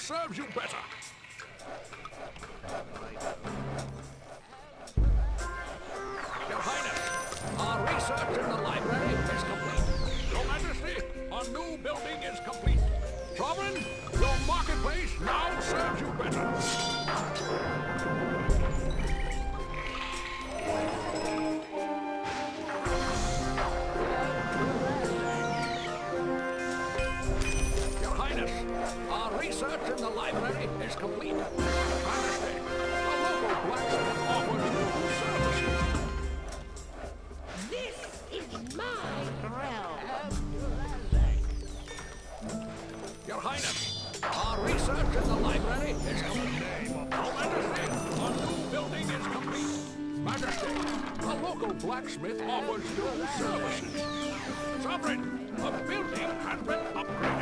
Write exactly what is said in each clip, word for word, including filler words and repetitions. Serves you better. Your Highness, our research in the library is complete. Your Majesty, our new building is complete. Sovereign, your marketplace now serves you better. Search in the library is complete. Majesty, a local blacksmith offers new services. This is my realm. Your Highness, our research in the library is complete. Your Majesty, our new building is complete. Majesty, a local blacksmith offers new services. Sovereign, the building has been upgraded.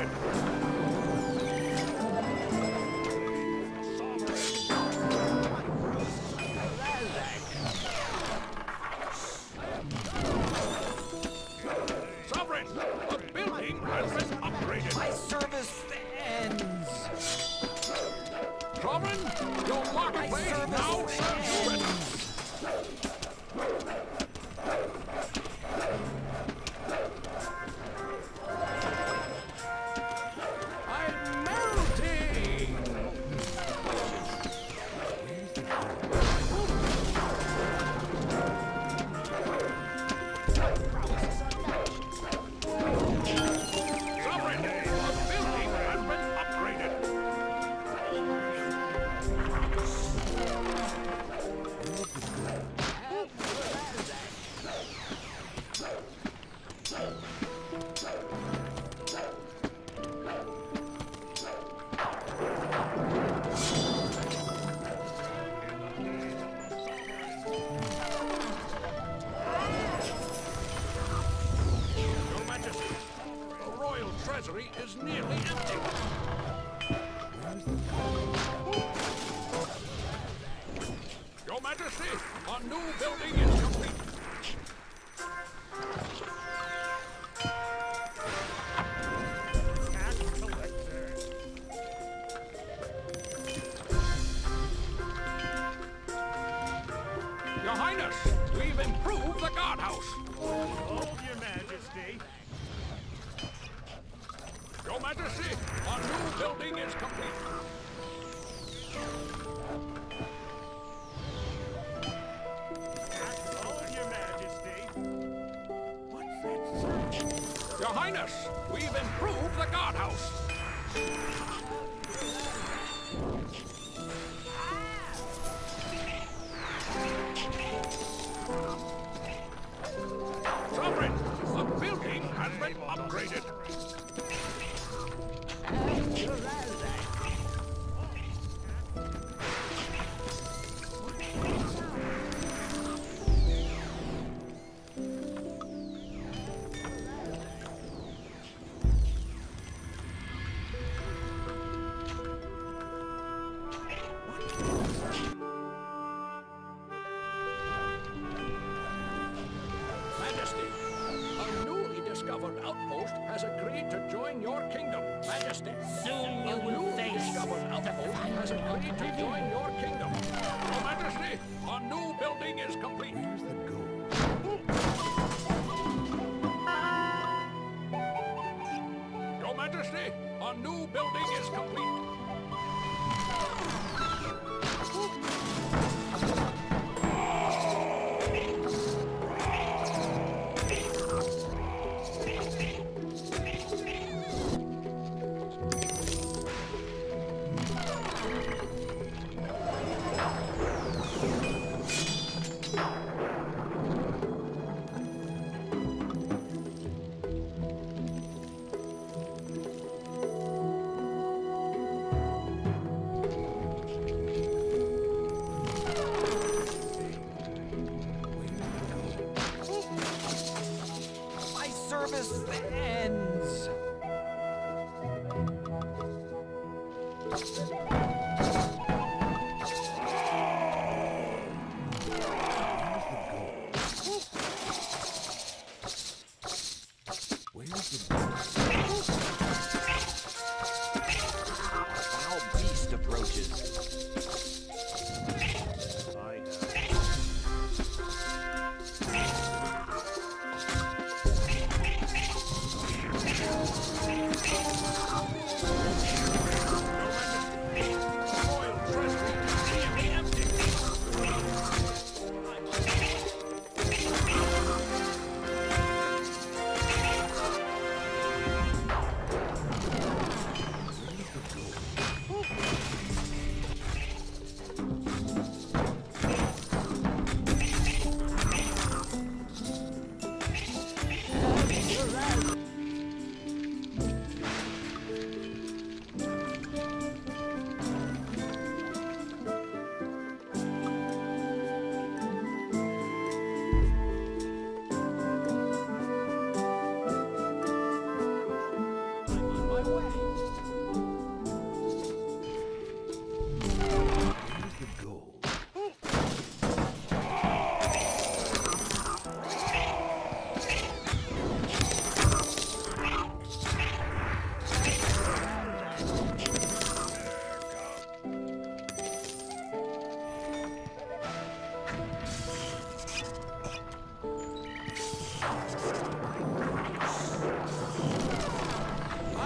friends. Where's the goal? Foul beast approaches.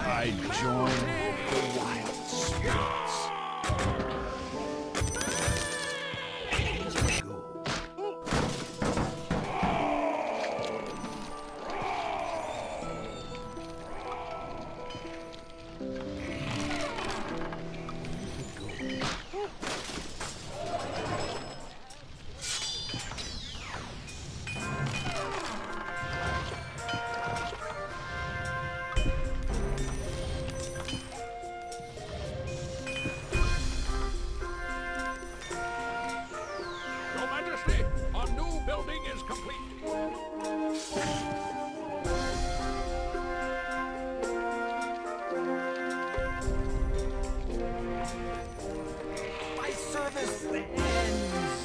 I join the wild spirits. Our new building is complete. My service ends.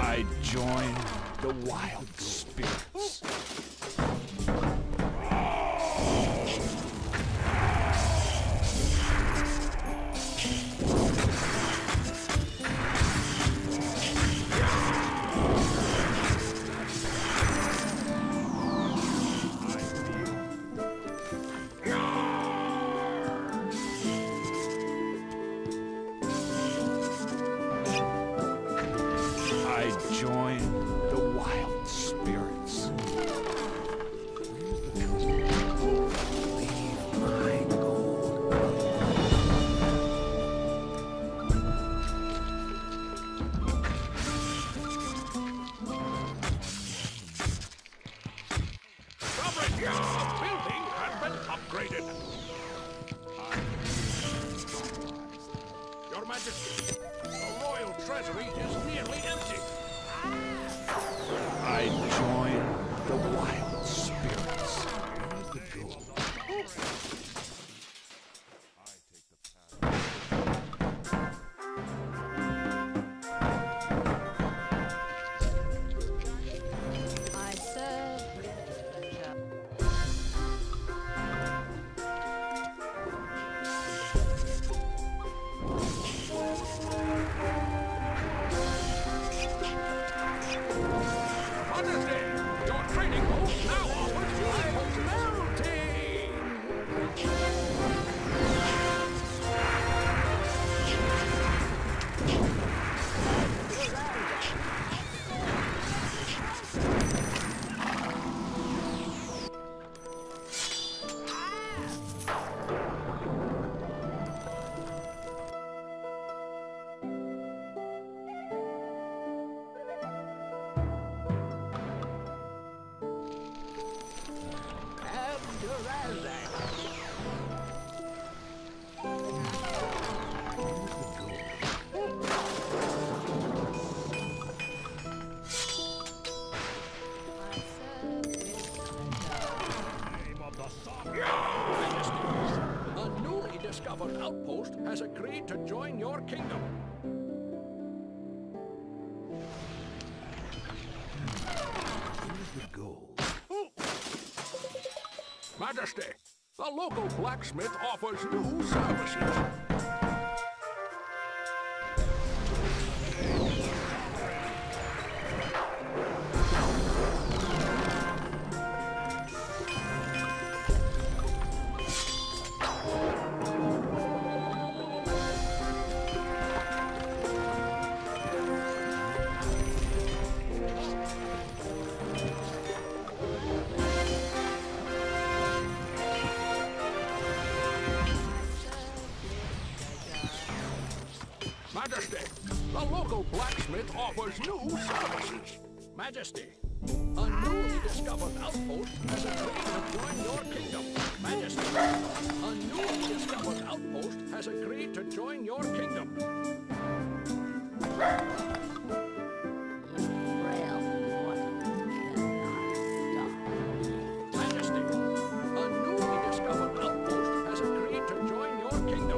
I join the wild spirits. Join the wild spirits. Leave my gold. Sovereign, the building has been upgraded. Your Majesty, the royal treasury is nearly empty. I join the wild spirits. I serve with the I outpost has agreed to join your kingdom. Here's the goal. Ooh. Majesty, the local blacksmith offers new services. Majesty, the local blacksmith offers new services. Majesty, a newly discovered outpost has agreed to join your kingdom. Majesty, a newly discovered outpost has agreed to join your kingdom. Majesty, a newly discovered outpost has agreed to join your kingdom.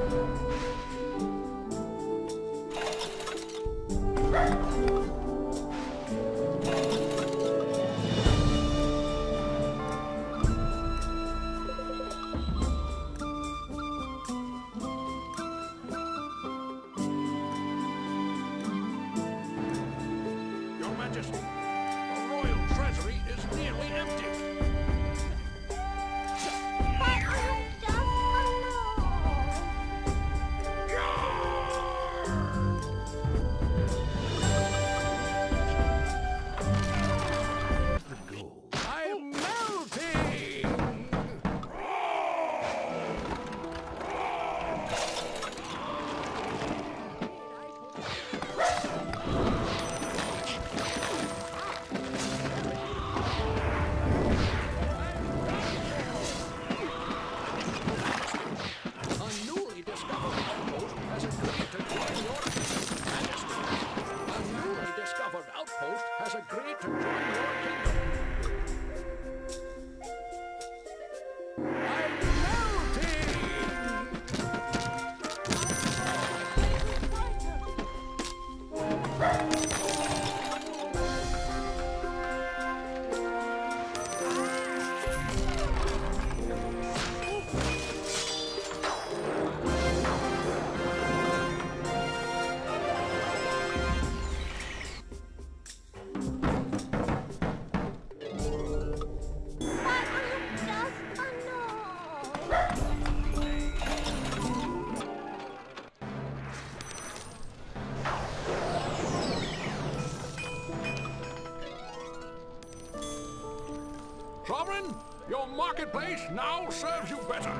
Sovereign, your marketplace now serves you better.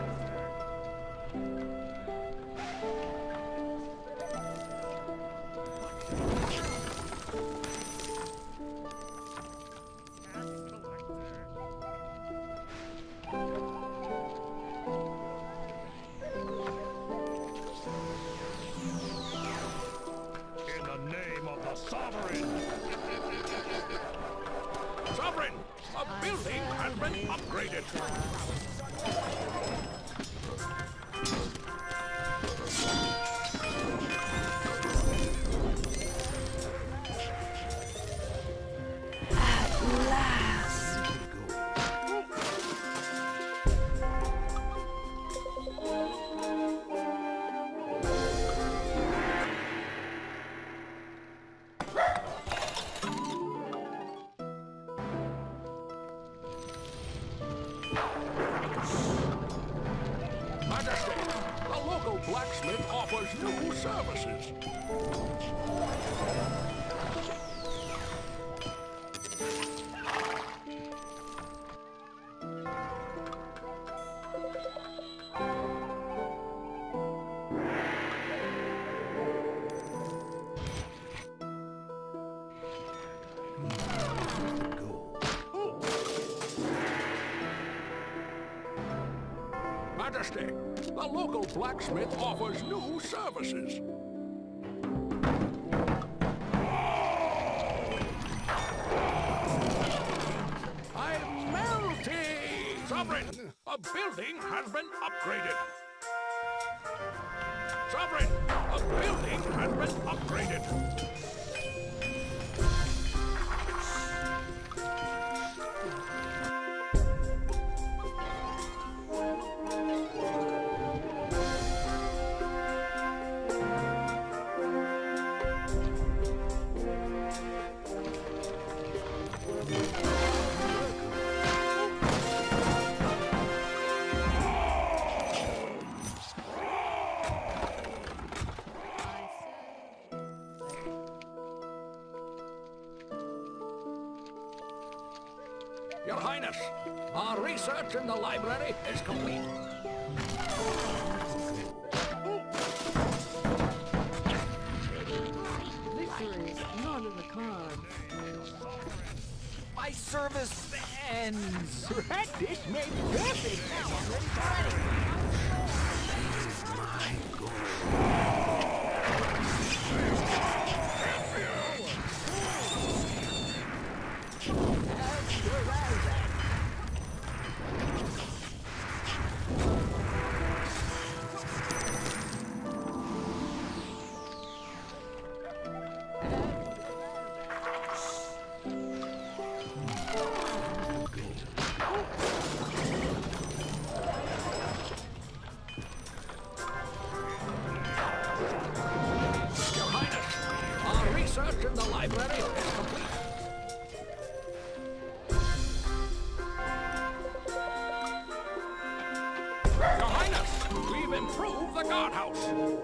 In the name of the Sovereign! Sovereign, a building has been upgraded. At last. Majesty, the local blacksmith offers new services. Majesty, the local blacksmith offers new services. I'm melting! Sovereign, a building has been upgraded. Sovereign, a building has been upgraded. Your Highness, our research in the library is complete. Victory is not in the cards. My service ends. That dish made perfect. Now I'm ready for anything. This is my goal. You're right. Improve the guardhouse.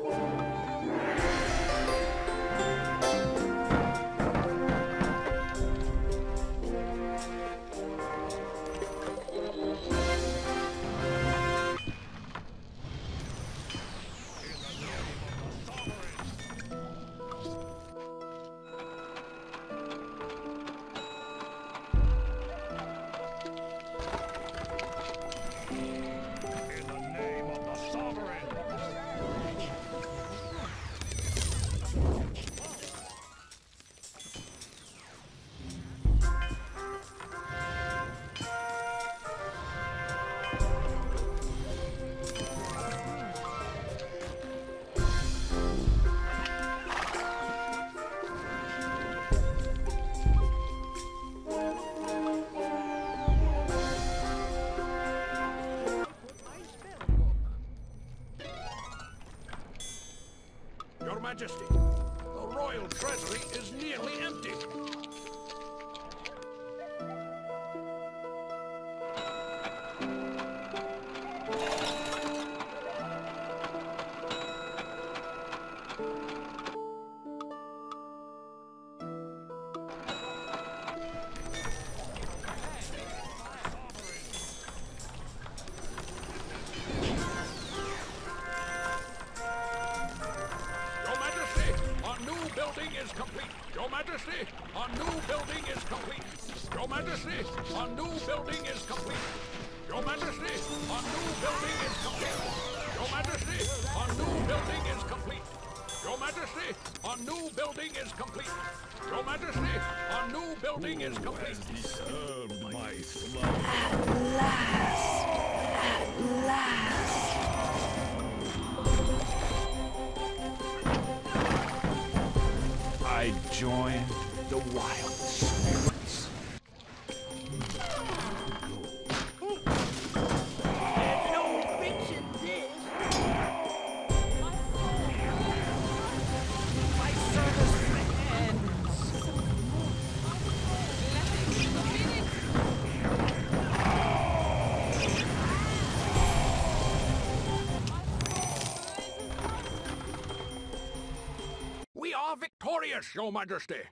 Majesty, the royal treasury is nearly empty. Our new building is complete. Your Majesty, our new building is complete. Your Majesty, our new building is complete. Your Majesty, our new building is complete. Your Majesty, our new building is complete. Your Majesty, our new building is complete. At last! At last! I join the wild spirits. There's no bitch in this. My service ends. We are victorious, Your Majesty.